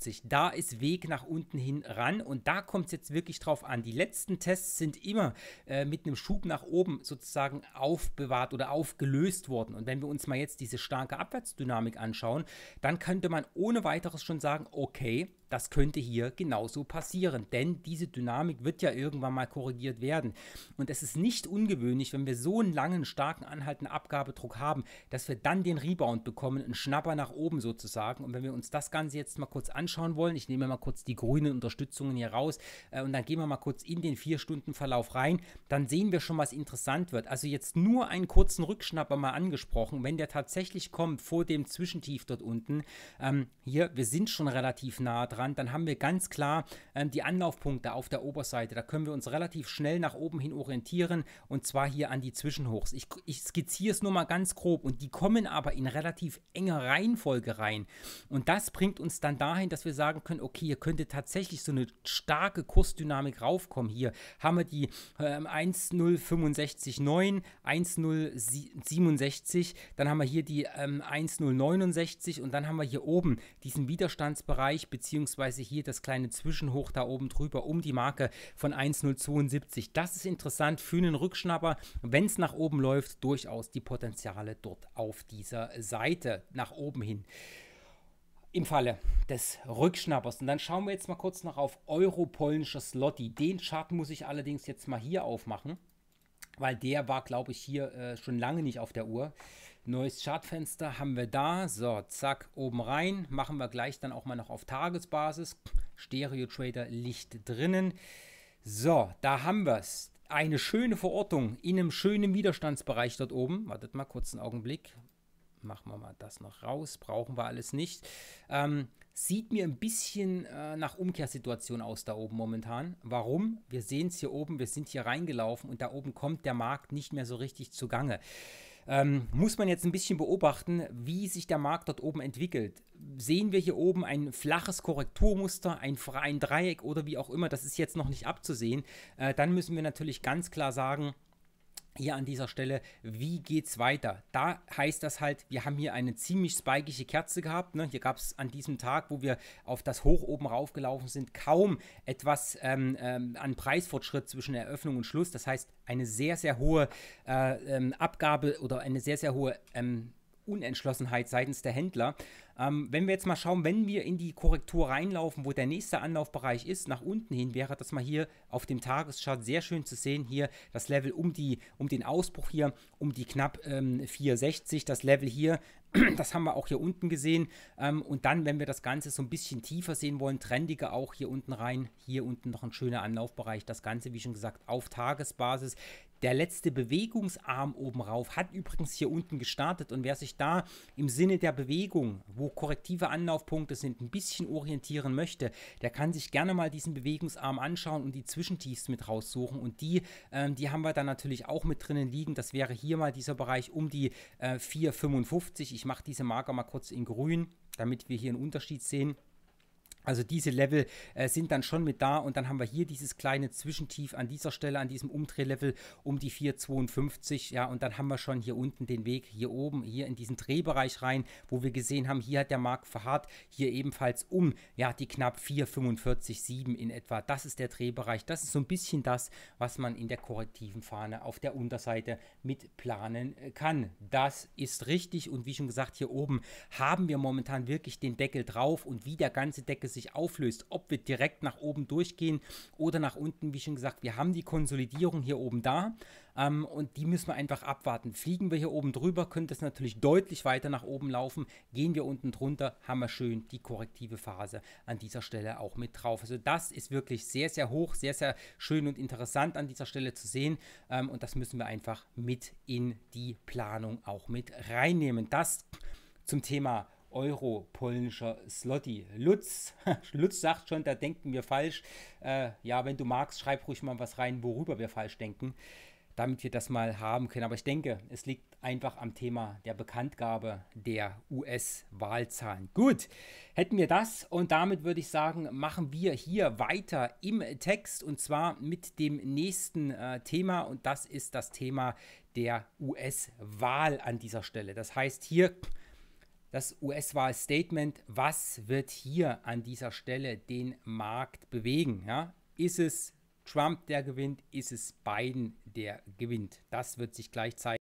sechs. Da ist Weg nach unten hin ran, und da kommt es jetzt wirklich drauf an. Die letzten Tests sind immer äh, mit einem Schub nach oben sozusagen aufbewahrt oder aufgelöst worden. Und wenn wir uns mal jetzt diese starke Abwärtsdynamik anschauen, dann könnte man ohne weiteres schon sagen, okay, das könnte hier genauso passieren, denn diese Dynamik wird ja irgendwann mal korrigiert werden. Und es ist nicht ungewöhnlich, wenn wir so einen langen, starken, anhaltenden Abgabedruck haben, dass wir dann den Rebound bekommen, einen Schnapper nach oben sozusagen. Und wenn wir uns das Ganze jetzt mal kurz anschauen wollen, ich nehme mal kurz die grünen Unterstützungen hier raus äh, und dann gehen wir mal kurz in den vier Stunden Verlauf rein, dann sehen wir schon, was interessant wird. Also jetzt nur einen kurzen Rückschnapper mal angesprochen, wenn der tatsächlich kommt vor dem Zwischentief dort unten, ähm, hier, wir sind schon relativ nah dran, dann haben wir ganz klar ähm, die Anlaufpunkte auf der Oberseite. Da können wir uns relativ schnell nach oben hin orientieren, und zwar hier an die Zwischenhochs. Ich, ich skizziere es nur mal ganz grob, und die kommen aber in relativ enger Reihenfolge rein. Und das bringt uns dann dahin, dass wir sagen können, okay, hier könnte tatsächlich so eine starke Kursdynamik raufkommen. Hier haben wir die ähm, eins Komma null fünf neun, eins Komma null sechs sieben, dann haben wir hier die ähm, eins Komma null neun neun und dann haben wir hier oben diesen Widerstandsbereich, beziehungsweise hier das kleine Zwischenhoch da oben drüber um die Marke von eins Komma null sieben zwei. Das ist interessant für einen Rückschnapper, wenn es nach oben läuft, durchaus die Potenziale dort auf dieser Seite nach oben hin. Im Falle des Rückschnappers. Und dann schauen wir jetzt mal kurz noch auf Euro-polnischer Zloty. Den Chart muss ich allerdings jetzt mal hier aufmachen, weil der war, glaube ich, hier äh, schon lange nicht auf der Uhr. Neues Chartfenster haben wir da. So, zack, oben rein. Machen wir gleich dann auch mal noch auf Tagesbasis. Stereo Trader Licht drinnen. So, da haben wir es. Eine schöne Verortung in einem schönen Widerstandsbereich dort oben. Wartet mal kurz einen Augenblick. Machen wir mal das noch raus. Brauchen wir alles nicht. Ähm, sieht mir ein bisschen äh, nach Umkehrsituation aus da oben momentan. Warum? Wir sehen es hier oben. Wir sind hier reingelaufen und da oben kommt der Markt nicht mehr so richtig zugange. Ähm, muss man jetzt ein bisschen beobachten, wie sich der Markt dort oben entwickelt. Sehen wir hier oben ein flaches Korrekturmuster, ein, ein Dreieck oder wie auch immer, das ist jetzt noch nicht abzusehen, äh, dann müssen wir natürlich ganz klar sagen, hier an dieser Stelle, wie geht es weiter? Da heißt das halt, wir haben hier eine ziemlich spikige Kerze gehabt. Ne? Hier gab es an diesem Tag, wo wir auf das Hoch oben raufgelaufen sind, kaum etwas ähm, ähm, an Preisfortschritt zwischen Eröffnung und Schluss. Das heißt, eine sehr, sehr hohe äh, ähm, Abgabe oder eine sehr, sehr hohe ähm, Unentschlossenheit seitens der Händler. Ähm, wenn wir jetzt mal schauen, wenn wir in die Korrektur reinlaufen, wo der nächste Anlaufbereich ist, nach unten hin, wäre das mal hier auf dem Tageschart sehr schön zu sehen, hier das Level um, die, um den Ausbruch hier, um die knapp ähm, vier Komma sechzig, das Level hier, das haben wir auch hier unten gesehen, ähm, und dann, wenn wir das Ganze so ein bisschen tiefer sehen wollen, trendiger auch hier unten rein, hier unten noch ein schöner Anlaufbereich, das Ganze, wie schon gesagt, auf Tagesbasis. Der letzte Bewegungsarm oben rauf hat übrigens hier unten gestartet und wer sich da im Sinne der Bewegung, wo korrektive Anlaufpunkte sind, ein bisschen orientieren möchte, der kann sich gerne mal diesen Bewegungsarm anschauen und die Zwischentiefs mit raussuchen und die, ähm, die haben wir dann natürlich auch mit drinnen liegen. Das wäre hier mal dieser Bereich um die äh, vier Komma fünfundfünfzig. Ich mache diese Marker mal kurz in grün, damit wir hier einen Unterschied sehen. Also diese Level äh, sind dann schon mit da und dann haben wir hier dieses kleine Zwischentief an dieser Stelle, an diesem Umdrehlevel um die vier Komma zweiundfünfzig, ja, und dann haben wir schon hier unten den Weg hier oben, hier in diesen Drehbereich rein, wo wir gesehen haben, hier hat der Markt verharrt, hier ebenfalls um, ja, die knapp vier Komma fünfundvierzig Komma sieben in etwa. Das ist der Drehbereich, das ist so ein bisschen das, was man in der korrektiven Fahne auf der Unterseite mit planen kann. Das ist richtig und wie schon gesagt, hier oben haben wir momentan wirklich den Deckel drauf und wie der ganze Deckel sich auflöst, ob wir direkt nach oben durchgehen oder nach unten, wie schon gesagt, wir haben die Konsolidierung hier oben da ähm, und die müssen wir einfach abwarten. Fliegen wir hier oben drüber, könnte es natürlich deutlich weiter nach oben laufen, gehen wir unten drunter, haben wir schön die korrektive Phase an dieser Stelle auch mit drauf. Also das ist wirklich sehr, sehr hoch, sehr, sehr schön und interessant an dieser Stelle zu sehen ähm, und das müssen wir einfach mit in die Planung auch mit reinnehmen. Das zum Thema Euro, polnischer Zloty. Lutz, Lutz sagt schon, da denken wir falsch. Äh, ja, wenn du magst, schreib ruhig mal was rein, worüber wir falsch denken, damit wir das mal haben können. Aber ich denke, es liegt einfach am Thema der Bekanntgabe der U S-Wahlzahlen. Gut, hätten wir das und damit würde ich sagen, machen wir hier weiter im Text und zwar mit dem nächsten äh, Thema und das ist das Thema der U S-Wahl an dieser Stelle. Das heißt hier das U S-Wahl-Statement, was wird hier an dieser Stelle den Markt bewegen? Ja? Ist es Trump, der gewinnt? Ist es Biden, der gewinnt? Das wird sich gleich zeigen.